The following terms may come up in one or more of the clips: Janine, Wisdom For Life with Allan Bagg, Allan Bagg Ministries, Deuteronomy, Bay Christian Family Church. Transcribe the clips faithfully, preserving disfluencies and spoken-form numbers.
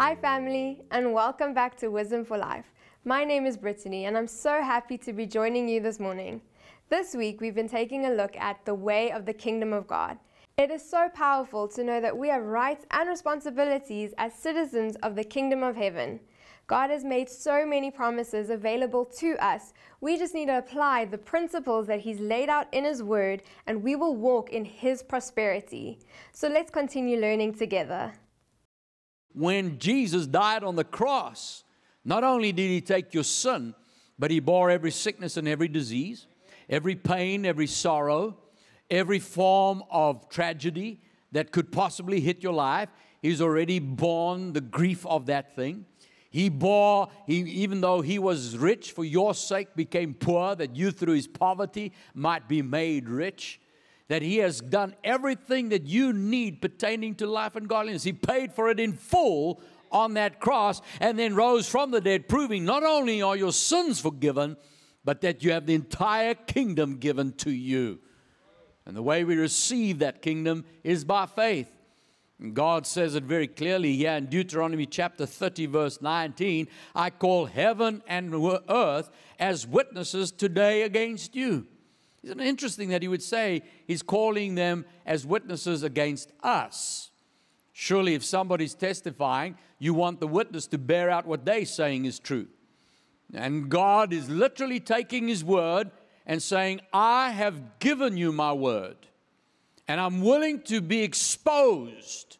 Hi family, and welcome back to Wisdom for Life. My name is Brittany, and I'm so happy to be joining you this morning. This week we've been taking a look at the way of the kingdom of God. It is so powerful to know that we have rights and responsibilities as citizens of the kingdom of heaven. God has made so many promises available to us. We just need to apply the principles that He's laid out in His word, and we will walk in His prosperity. So let's continue learning together. When Jesus died on the cross, not only did He take your sin, but He bore every sickness and every disease, every pain, every sorrow, every form of tragedy that could possibly hit your life. He's already borne the grief of that thing. He bore, he, even though He was rich, for your sake became poor, that you through His poverty might be made rich. That He has done everything that you need pertaining to life and godliness. He paid for it in full on that cross, and then rose from the dead, proving not only are your sins forgiven, but that you have the entire kingdom given to you. And the way we receive that kingdom is by faith. And God says it very clearly here in Deuteronomy chapter thirty, verse nineteen, I call heaven and earth as witnesses today against you. Isn't it interesting that He would say He's calling them as witnesses against us? Surely if somebody's testifying, you want the witness to bear out what they're saying is true. And God is literally taking His word and saying, I have given you my word, and I'm willing to be exposed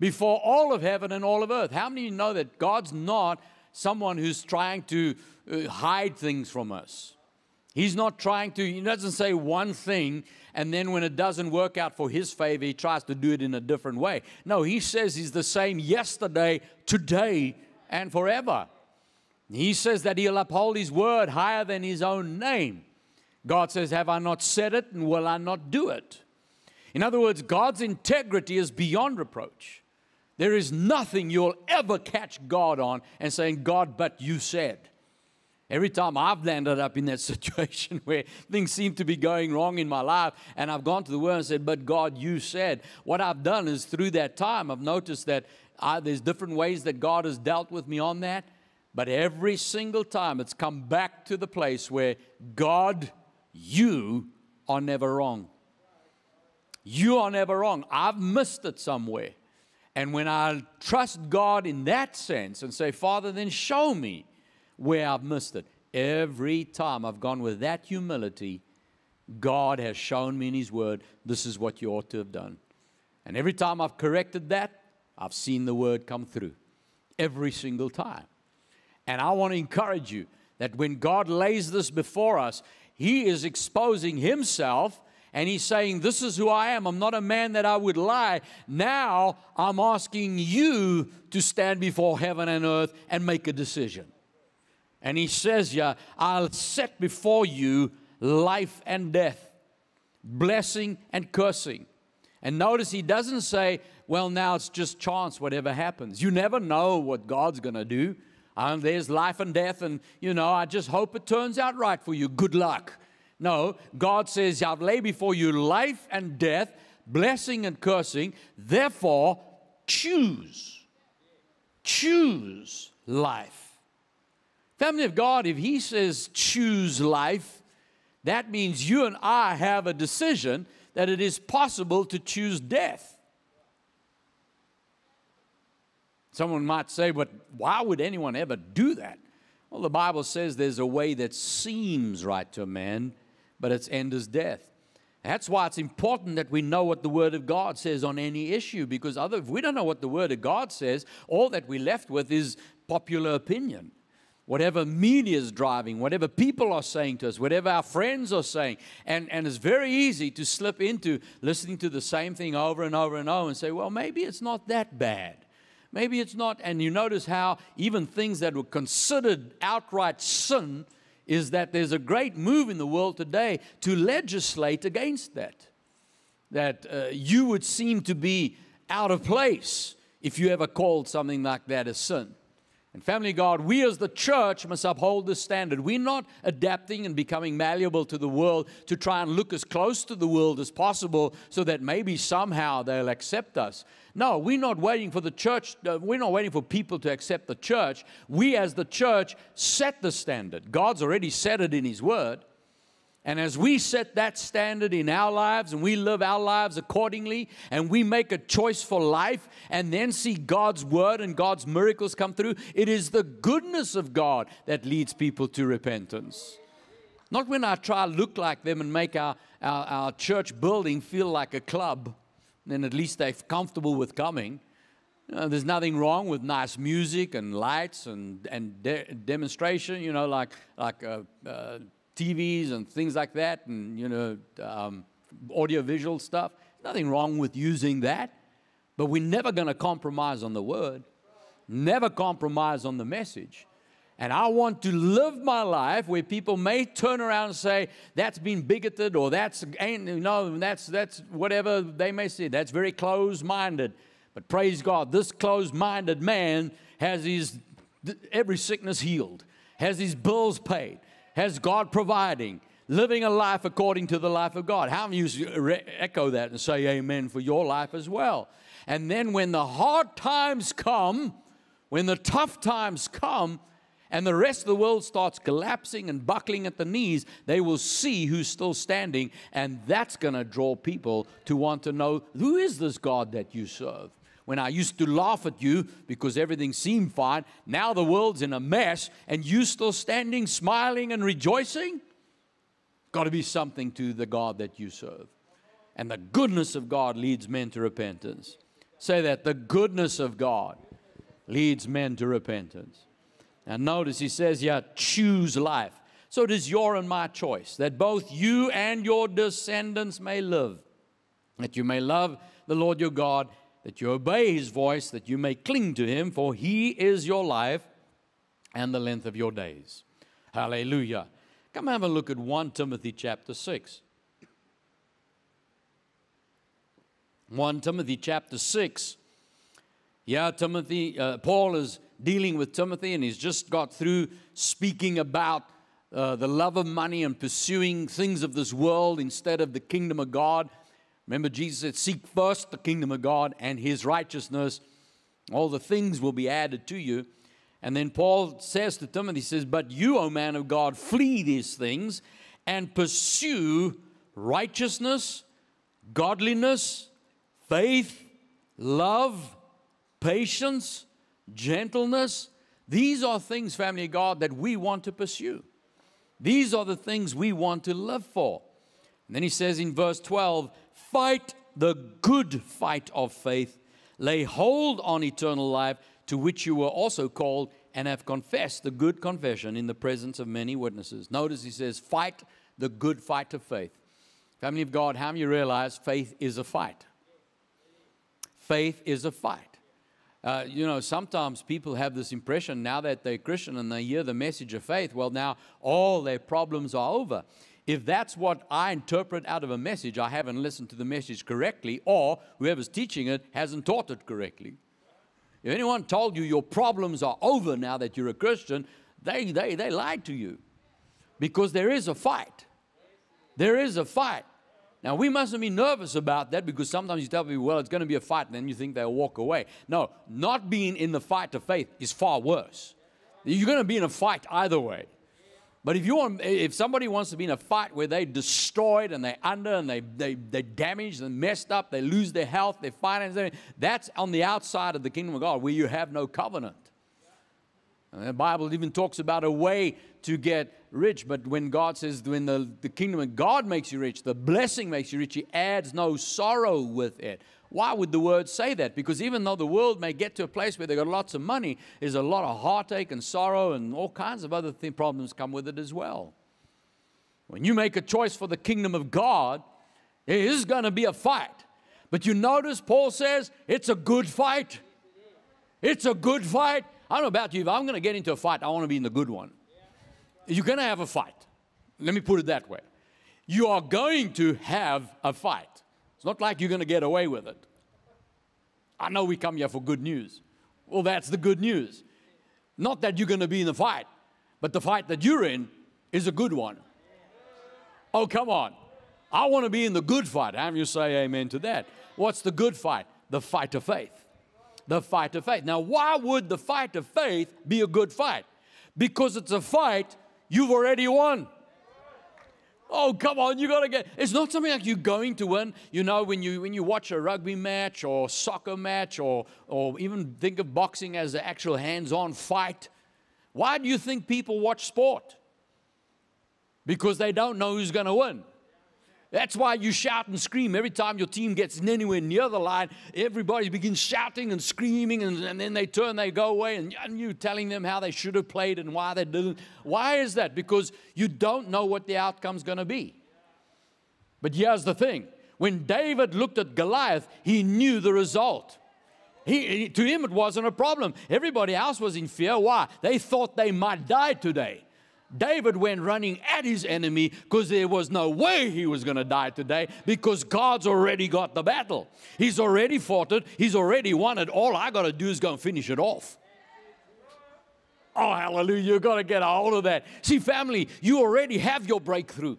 before all of heaven and all of earth. How many of you know that God's not someone who's trying to hide things from us? He's not trying to, He doesn't say one thing, and then when it doesn't work out for His favor, He tries to do it in a different way. No, He says He's the same yesterday, today, and forever. He says that He'll uphold His word higher than His own name. God says, have I not said it, and will I not do it? In other words, God's integrity is beyond reproach. There is nothing you'll ever catch God on and saying, God, but you said. Every time I've landed up in that situation where things seem to be going wrong in my life, and I've gone to the Word and said, but God, you said. What I've done is through that time, I've noticed that I, there's different ways that God has dealt with me on that, but every single time it's come back to the place where, God, you are never wrong. You are never wrong. I've missed it somewhere. And when I trust God in that sense and say, Father, then show me where I've missed it. Every time I've gone with that humility, God has shown me in His word, this is what you ought to have done. And every time I've corrected that, I've seen the word come through. Every single time. And I want to encourage you that when God lays this before us, He is exposing Himself, and He's saying, this is who I am. I'm not a man that I would lie. Now I'm asking you to stand before heaven and earth and make a decision. And He says, yeah, I'll set before you life and death, blessing and cursing. And notice He doesn't say, well, now it's just chance, whatever happens. You never know what God's going to do. Um, there's life and death, and, you know, I just hope it turns out right for you. Good luck. No, God says, I've laid before you life and death, blessing and cursing. Therefore, choose. Choose life. Family of God, if He says choose life, that means you and I have a decision that it is possible to choose death. Someone might say, but why would anyone ever do that? Well, the Bible says there's a way that seems right to a man, but its end is death. That's why it's important that we know what the Word of God says on any issue, because other, if we don't know what the Word of God says, all that we're left with is popular opinion. Whatever media is driving, whatever people are saying to us, whatever our friends are saying. And, and it's very easy to slip into listening to the same thing over and over and over and say, well, maybe it's not that bad. Maybe it's not. And you notice how even things that were considered outright sin is that there's a great move in the world today to legislate against that. That uh, you would seem to be out of place if you ever called something like that a sin. And family God, we as the church must uphold this standard. We're not adapting and becoming malleable to the world to try and look as close to the world as possible so that maybe somehow they'll accept us. No, we're not waiting for the church. We're not waiting for people to accept the church. We as the church set the standard. God's already set it in His Word. And as we set that standard in our lives and we live our lives accordingly and we make a choice for life and then see God's Word and God's miracles come through, it is the goodness of God that leads people to repentance. Not when I try to look like them and make our, our, our church building feel like a club, then at least they're comfortable with coming. You know, there's nothing wrong with nice music and lights and, and de demonstration, you know, like... like uh, uh, T Vs and things like that, and you know, um, audiovisual stuff. Nothing wrong with using that, but we're never going to compromise on the Word, never compromise on the message. And I want to live my life where people may turn around and say that's been bigoted, or that's ain't you know, that's that's whatever they may say. That's very closed-minded. But praise God, this closed-minded man has his every sickness healed, has his bills paid. Has God providing, living a life according to the life of God. How many of you echo that and say amen for your life as well? And then when the hard times come, when the tough times come, and the rest of the world starts collapsing and buckling at the knees, they will see who's still standing, and that's going to draw people to want to know, who is this God that you serve? When I used to laugh at you because everything seemed fine, now the world's in a mess and you still standing, smiling and rejoicing? Got to be something to the God that you serve. And the goodness of God leads men to repentance. Say that, the goodness of God leads men to repentance. And notice he says here, choose life. So it is your and my choice that both you and your descendants may live, that you may love the Lord your God, that you obey His voice, that you may cling to Him, for He is your life and the length of your days. Hallelujah. Come have a look at First Timothy chapter six. First Timothy chapter six. Yeah, Timothy, uh, Paul is dealing with Timothy, and he's just got through speaking about uh, the love of money and pursuing things of this world instead of the kingdom of God. Remember, Jesus said, seek first the kingdom of God and His righteousness. All the things will be added to you. And then Paul says to Timothy, he says, but you, O man of God, flee these things and pursue righteousness, godliness, faith, love, patience, gentleness. These are things, family of God, that we want to pursue. These are the things we want to live for. And then he says in verse twelve, fight the good fight of faith. Lay hold on eternal life, to which you were also called and have confessed the good confession in the presence of many witnesses. Notice he says, fight the good fight of faith. Family of God, how many of you realize faith is a fight? Faith is a fight. Uh, you know, sometimes people have this impression now that they're Christian and they hear the message of faith, well, now all their problems are over. If that's what I interpret out of a message, I haven't listened to the message correctly, or whoever's teaching it hasn't taught it correctly. If anyone told you your problems are over now that you're a Christian, they, they, they lied to you, because there is a fight. There is a fight. Now, we mustn't be nervous about that, because sometimes you tell people, well, it's going to be a fight, and then you think they'll walk away. No, not being in the fight of faith is far worse. You're going to be in a fight either way. But if, you want, if somebody wants to be in a fight where they're destroyed and they're under and they, they, they're damaged and messed up, they lose their health, their finances, that's on the outside of the kingdom of God where you have no covenant. And the Bible even talks about a way to get rich, but when God says, when the, the kingdom of God makes you rich, the blessing makes you rich, He adds no sorrow with it. Why would the Word say that? Because even though the world may get to a place where they've got lots of money, there's a lot of heartache and sorrow and all kinds of other th problems come with it as well. When you make a choice for the kingdom of God, it is going to be a fight. But you notice Paul says, it's a good fight. It's a good fight. I don't know about you, if I'm going to get into a fight, I want to be in the good one. You're going to have a fight. Let me put it that way. You are going to have a fight. It's not like you're going to get away with it. I know we come here for good news. Well, that's the good news. Not that you're going to be in a fight, but the fight that you're in is a good one. Oh, come on. I want to be in the good fight. How do you say amen to that? What's the good fight? The fight of faith. The fight of faith. Now, why would the fight of faith be a good fight? Because it's a fight you've already won. Oh, come on, you got to get... It's not something like you're going to win. You know, when you, when you watch a rugby match or soccer match or, or even think of boxing as an actual hands-on fight, why do you think people watch sport? Because they don't know who's going to win. That's why you shout and scream. Every time your team gets anywhere near the line, everybody begins shouting and screaming, and, and then they turn, they go away, and, and you're telling them how they should have played and why they didn't. Why is that? Because you don't know what the outcome's going to be. But here's the thing. When David looked at Goliath, he knew the result. He, to him, it wasn't a problem. Everybody else was in fear. Why? They thought they might die today. David went running at his enemy because there was no way he was going to die today, because God's already got the battle. He's already fought it. He's already won it. All I got to do is go and finish it off. Oh, hallelujah. You've got to get a hold of that. See, family, you already have your breakthrough.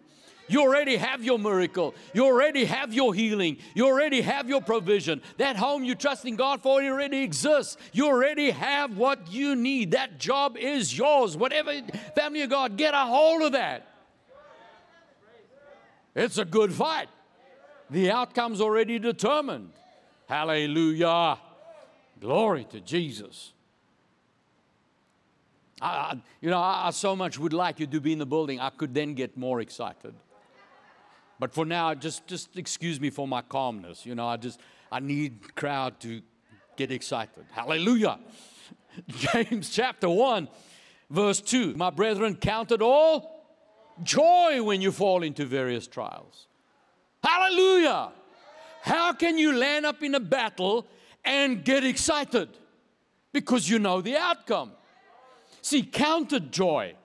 You already have your miracle. You already have your healing. You already have your provision. That home you're trusting God for already exists. You already have what you need. That job is yours. Whatever, family of God, get a hold of that. It's a good fight. The outcome's already determined. Hallelujah. Glory to Jesus. I, you know, I, I so much would like you to be in the building. I could then get more excited. But for now, just, just excuse me for my calmness. You know, I just, I need crowd to get excited. Hallelujah. James chapter one, verse two. My brethren, count it all joy when you fall into various trials. Hallelujah. How can you land up in a battle and get excited? Because you know the outcome. See, count it joy. I'm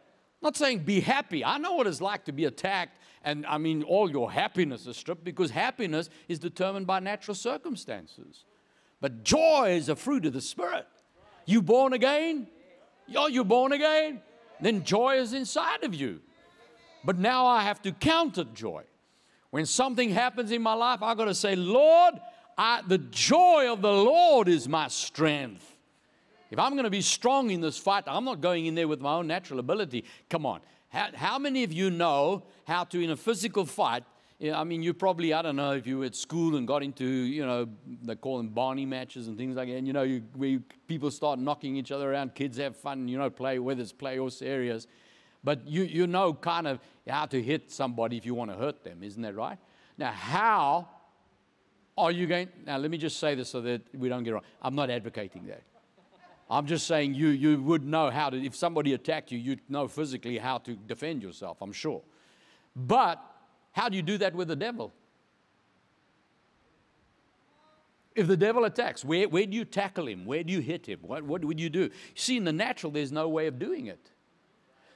not saying be happy. I know what it's like to be attacked. And, I mean, all your happiness is stripped, because happiness is determined by natural circumstances. But joy is a fruit of the Spirit. You born again? Oh, you're born again? Then joy is inside of you. But now I have to count it joy. When something happens in my life, I've got to say, Lord, I, the joy of the Lord is my strength. If I'm going to be strong in this fight, I'm not going in there with my own natural ability. Come on. How, how many of you know how to, in a physical fight, you know, I mean, you probably, I don't know, if you were at school and got into, you know, they call them Barney matches and things like that, and, you know, you, where you, people start knocking each other around, kids have fun, you know, play, whether it's playoffs areas. But you, you know kind of how to hit somebody if you want to hurt them, isn't that right? Now, how are you going, now let me just say this so that we don't get it wrong. I'm not advocating that. I'm just saying you, you would know how to, if somebody attacked you, you'd know physically how to defend yourself, I'm sure. But how do you do that with the devil? If the devil attacks, where, where do you tackle him? Where do you hit him? What, what would you do? See, in the natural, there's no way of doing it.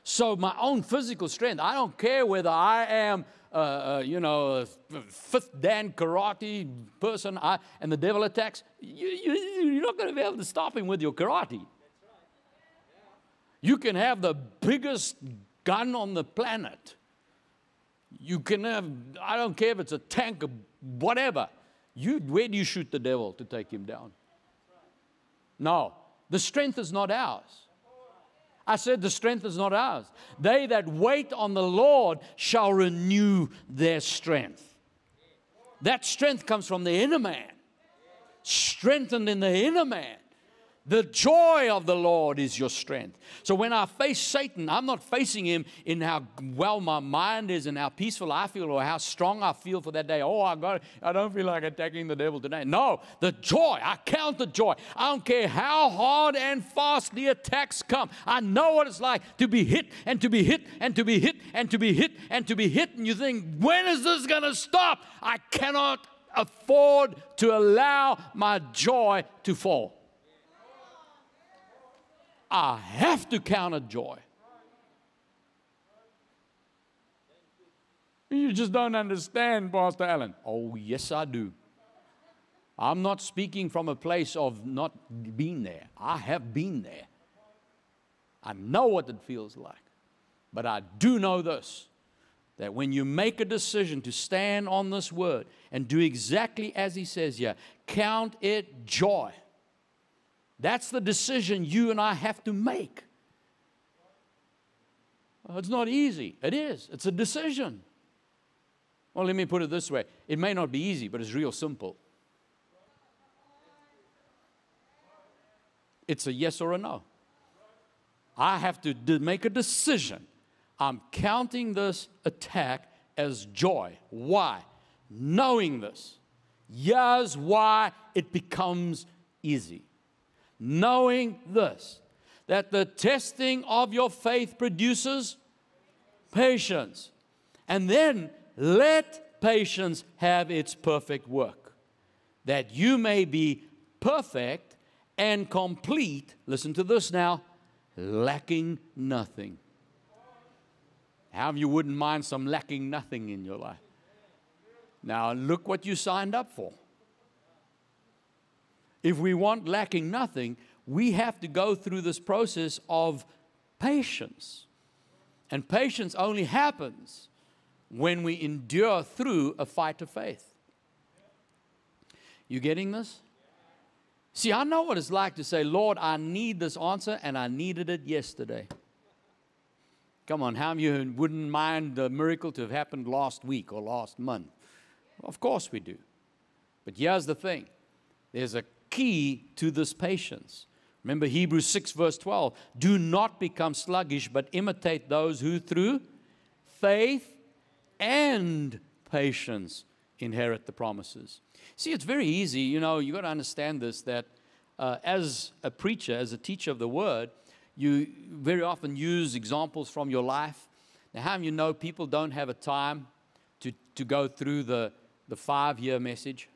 So my own physical strength, I don't care whether I am, uh, uh, you know, a fifth Dan karate person I, and the devil attacks, you, you, you're not going to be able to stop him with your karate. You can have the biggest gun on the planet. You can have, I don't care if it's a tank or whatever. You, where do you shoot the devil to take him down? No, the strength is not ours. I said the strength is not ours. They that wait on the Lord shall renew their strength. That strength comes from the inner man. Strengthened in the inner man. The joy of the Lord is your strength. So when I face Satan, I'm not facing him in how well my mind is and how peaceful I feel or how strong I feel for that day. Oh, I got it. I don't feel like attacking the devil today. No, the joy. I count the joy. I don't care how hard and fast the attacks come. I know what it's like to be hit and to be hit and to be hit and to be hit and to be hit. And you think, when is this going to stop? I cannot afford to allow my joy to fall. I have to count it joy. You just don't understand, Pastor Allan. Oh, yes, I do. I'm not speaking from a place of not being there. I have been there. I know what it feels like. But I do know this, that when you make a decision to stand on this word and do exactly as he says here, count it joy. That's the decision you and I have to make. Well, it's not easy. It is. It's a decision. Well, let me put it this way. It may not be easy, but it's real simple. It's a yes or a no. I have to make a decision. I'm counting this attack as joy. Why? Knowing this. Here's why it becomes easy. Knowing this, that the testing of your faith produces patience. And then let patience have its perfect work, that you may be perfect and complete. Listen to this now. Lacking nothing. How you wouldn't mind some lacking nothing in your life. Now look what you signed up for. If we want lacking nothing, we have to go through this process of patience. And patience only happens when we endure through a fight of faith. You getting this? See, I know what it's like to say, Lord, I need this answer, and I needed it yesterday. Come on, how many of you wouldn't mind the miracle to have happened last week or last month? Well, of course we do. But here's the thing. There's a key to this patience. Remember Hebrews six verse twelve. Do not become sluggish, but imitate those who through faith and patience inherit the promises. See, it's very easy. You know, you've got to understand this, that uh, as a preacher, as a teacher of the word, you very often use examples from your life. Now, how do you know people don't have a time to, to go through the, the five-year message?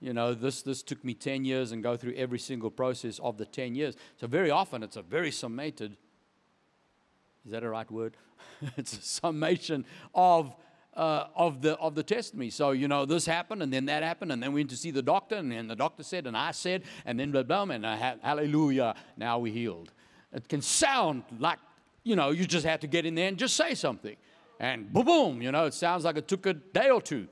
You know, this, this took me ten years and go through every single process of the ten years. So very often it's a very summated, is that a right word? It's a summation of Uh, of the of the testimony. So, you know, this happened, and then that happened, and then we went to see the doctor, and then the doctor said, and I said, and then blah, blah, and I ha hallelujah, now we're healed. It can sound like, you know, you just have to get in there and just say something. And boom, boom, you know, it sounds like it took a day or two.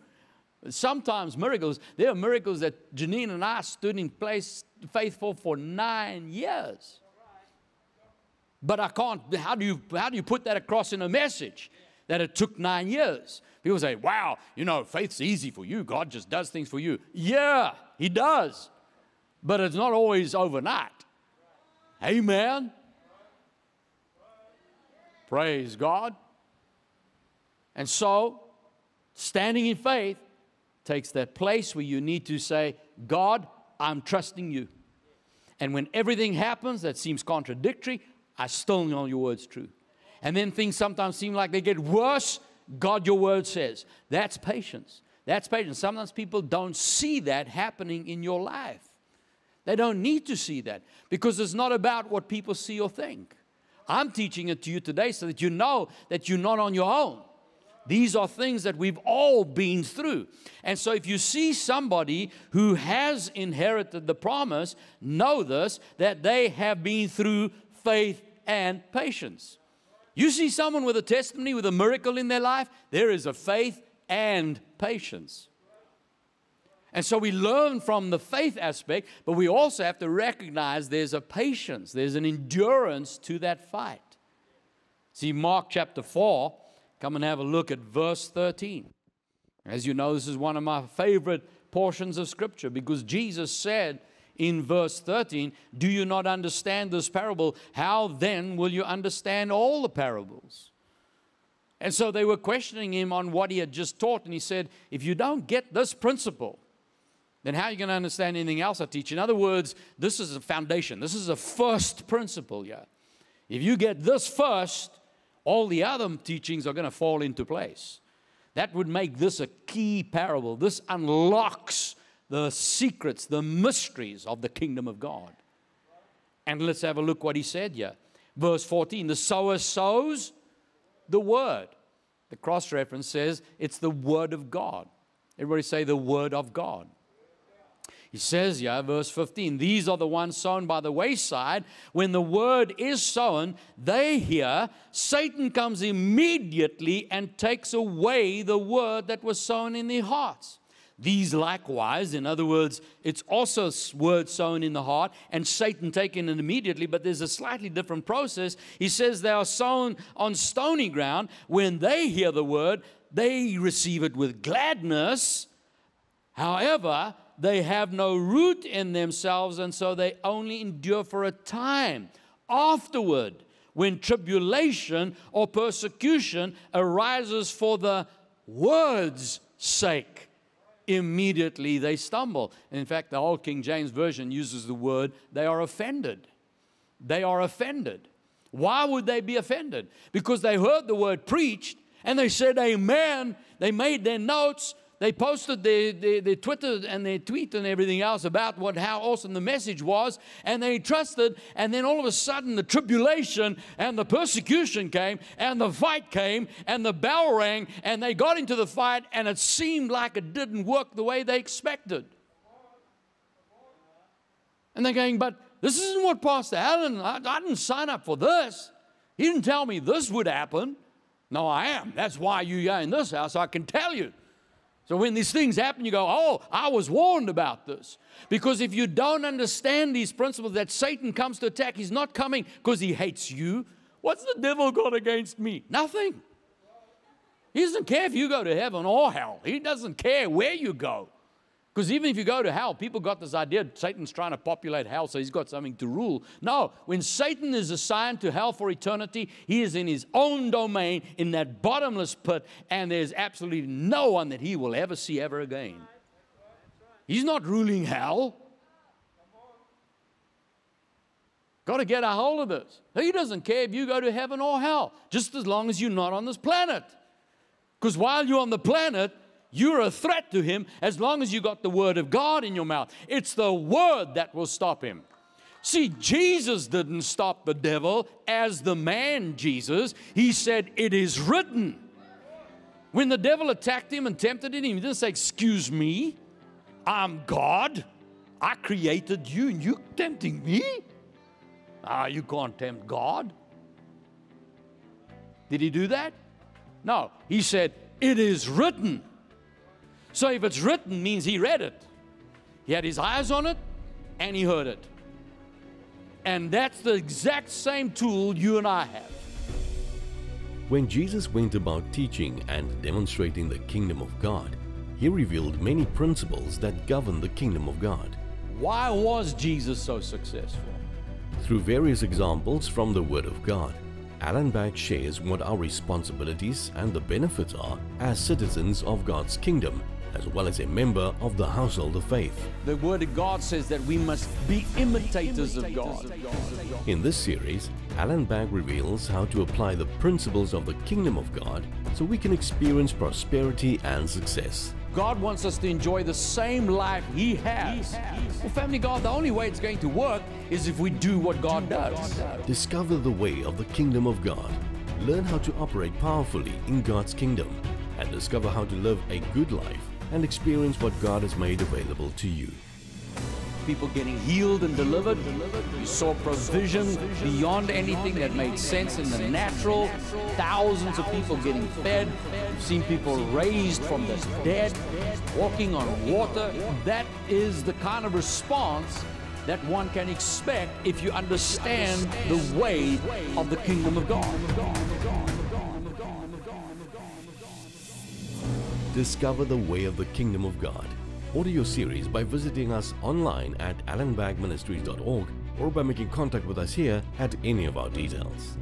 Sometimes miracles, there are miracles that Janine and I stood in place faithful for nine years. But I can't, how do you, how do you put that across in a message? That it took nine years. People say, wow, you know, faith's easy for you. God just does things for you. Yeah, he does. But it's not always overnight. Amen. Praise God. And so, standing in faith takes that place where you need to say, God, I'm trusting you. And when everything happens that seems contradictory, I still know your word's true. And then things sometimes seem like they get worse. God, your word says. That's patience. That's patience. Sometimes people don't see that happening in your life. They don't need to see that, because it's not about what people see or think. I'm teaching it to you today so that you know that you're not on your own. These are things that we've all been through. And so if you see somebody who has inherited the promise, know this, that they have been through faith and patience. You see someone with a testimony, with a miracle in their life, there is a faith and patience. And so we learn from the faith aspect, but we also have to recognize there's a patience, there's an endurance to that fight. See, Mark chapter four, come and have a look at verse thirteen. As you know, this is one of my favorite portions of Scripture, because Jesus said, in verse thirteen, do you not understand this parable? How then will you understand all the parables? And so they were questioning him on what he had just taught. And he said, if you don't get this principle, then how are you going to understand anything else I teach? In other words, this is a foundation. This is a first principle here. If you get this first, all the other teachings are going to fall into place. That would make this a key parable. This unlocks the secrets, the mysteries of the kingdom of God. And let's have a look what he said here. Verse fourteen, the sower sows the word. The cross-reference says it's the word of God. Everybody say the word of God. He says here, verse fifteen, these are the ones sown by the wayside. When the word is sown, they hear. Satan comes immediately and takes away the word that was sown in their hearts. These likewise, in other words, it's also word sown in the heart and Satan taken it immediately, but there's a slightly different process. He says they are sown on stony ground. When they hear the word, they receive it with gladness. However, they have no root in themselves, and so they only endure for a time. Afterward, when tribulation or persecution arises for the word's sake, immediately they stumble. And in fact, the old King James Version uses the word, they are offended. They are offended. Why would they be offended? Because they heard the word preached and they said, amen. They made their notes. They posted their, their, their Twitter and their tweet and everything else about what, how awesome the message was, and they trusted, and then all of a sudden the tribulation and the persecution came and the fight came and the bell rang and they got into the fight and it seemed like it didn't work the way they expected. And they're going, but this isn't what Pastor Allan, I, I didn't sign up for this. He didn't tell me this would happen. No, I am. That's why you are in this house. I can tell you. So when these things happen, you go, oh, I was warned about this. Because if you don't understand these principles that Satan comes to attack, he's not coming because he hates you. What's the devil got against me? Nothing. He doesn't care if you go to heaven or hell. He doesn't care where you go. Because even if you go to hell, people got this idea Satan's trying to populate hell, so he's got something to rule. No, when Satan is assigned to hell for eternity, he is in his own domain, in that bottomless pit, and there's absolutely no one that he will ever see ever again. He's not ruling hell. Got to get a hold of this. He doesn't care if you go to heaven or hell, just as long as you're not on this planet. Because while you're on the planet, you're a threat to him as long as you got the word of God in your mouth. It's the word that will stop him. See, Jesus didn't stop the devil as the man Jesus. He said, it is written. When the devil attacked him and tempted him, he didn't say, excuse me, I'm God. I created you and you're tempting me? Ah, you can't tempt God. Did he do that? No, he said, it is written. So if it's written, means he read it. He had his eyes on it, and he heard it. And that's the exact same tool you and I have. When Jesus went about teaching and demonstrating the kingdom of God, he revealed many principles that govern the kingdom of God. Why was Jesus so successful? Through various examples from the Word of God, Allan Bagg shares what our responsibilities and the benefits are as citizens of God's kingdom, as well as a member of the household of faith. The Word of God says that we must be imitators of God. In this series, Allan Bagg reveals how to apply the principles of the kingdom of God so we can experience prosperity and success. God wants us to enjoy the same life He has. He has. Well, family, God, the only way it's going to work is if we do what God does. Discover the way of the kingdom of God. Learn how to operate powerfully in God's kingdom and discover how to live a good life and experience what God has made available to you. People getting healed and delivered. We saw provision beyond anything that made sense in the natural. Thousands of people getting fed. We've seen people raised from the dead, walking on water. That is the kind of response that one can expect if you understand the way of the kingdom of God. Discover the way of the kingdom of God. Order your series by visiting us online at allan bagg ministries dot org or by making contact with us here at any of our details.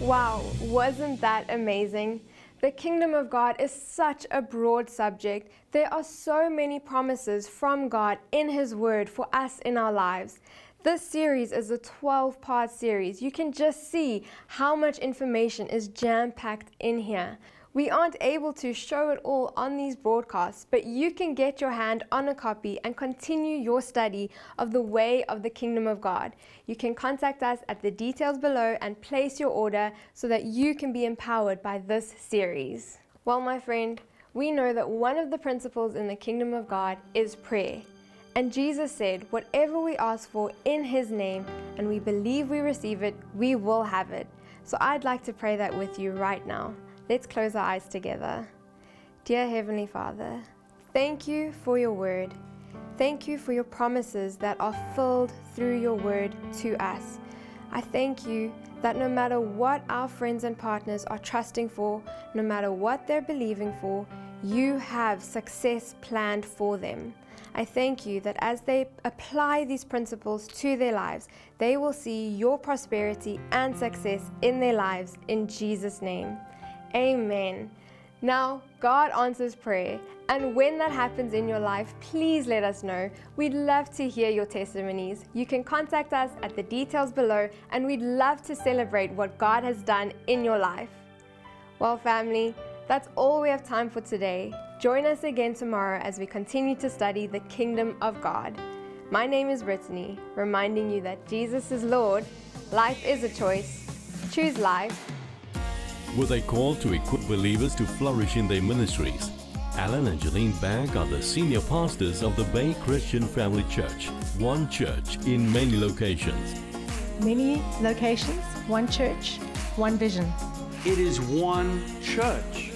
Wow, wasn't that amazing? The kingdom of God is such a broad subject. There are so many promises from God in His Word for us in our lives. This series is a twelve part series. You can just see how much information is jam-packed in here. We aren't able to show it all on these broadcasts, but you can get your hand on a copy and continue your study of the way of the kingdom of God. You can contact us at the details below and place your order so that you can be empowered by this series. Well, my friend, we know that one of the principles in the kingdom of God is prayer. And Jesus said, whatever we ask for in his name and we believe we receive it, we will have it. So I'd like to pray that with you right now. Let's close our eyes together. Dear Heavenly Father, thank you for your word. Thank you for your promises that are filled through your word to us. I thank you that no matter what our friends and partners are trusting for, no matter what they're believing for, you have success planned for them. I thank you that as they apply these principles to their lives, they will see your prosperity and success in their lives in Jesus' name. Amen. Now, God answers prayer, and when that happens in your life, please let us know. We'd love to hear your testimonies. You can contact us at the details below, and we'd love to celebrate what God has done in your life. Well, family, that's all we have time for today. Join us again tomorrow as we continue to study the kingdom of God. My name is Brittany, reminding you that Jesus is Lord. Life is a choice. Choose life. With a call to equip believers to flourish in their ministries, Allan and Janine Bagg are the senior pastors of the Bay Christian Family Church, one church in many locations. Many locations, one church, one vision. It is one church,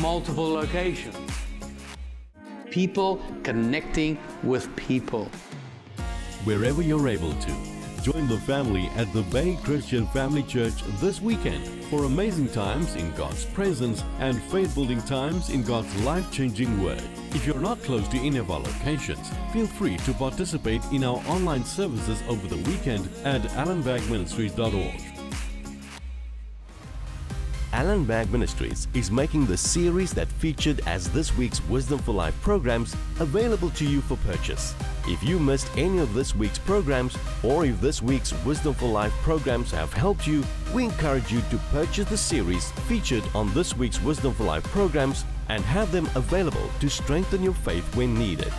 multiple locations. People connecting with people. Wherever you're able to, join the family at the Bay Christian Family Church this weekend for amazing times in God's presence and faith-building times in God's life-changing Word. If you're not close to any of our locations, feel free to participate in our online services over the weekend at allan bagg ministries dot org. Allan Bagg Ministries is making the series that featured as this week's Wisdom for Life programs available to you for purchase. If you missed any of this week's programs, or if this week's Wisdom for Life programs have helped you, we encourage you to purchase the series featured on this week's Wisdom for Life programs and have them available to strengthen your faith when needed.